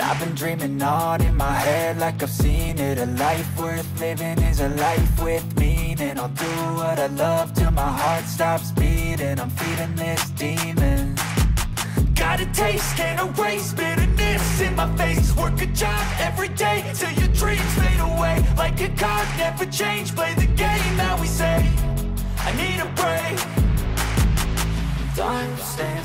I've been dreaming on in my head like I've seen it. A life worth living is a life with meaning. I'll do what I love till my heart stops beating. I'm feeding this demon. Got a taste, can't erase bitterness in my face. Work a job every day till your dreams fade away. Like a card, never change, play the game that we say. I need a break. I'm staying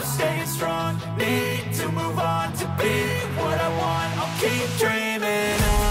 staying strong, need to move on to be what I want. I'll keep dreaming on.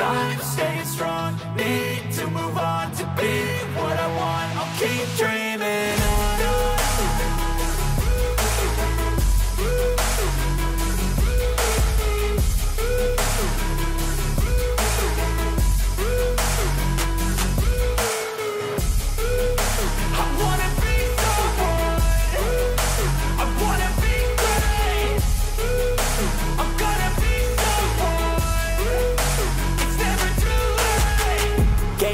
I'm staying strong, need to move on to be what I want. I'll keep dreaming on.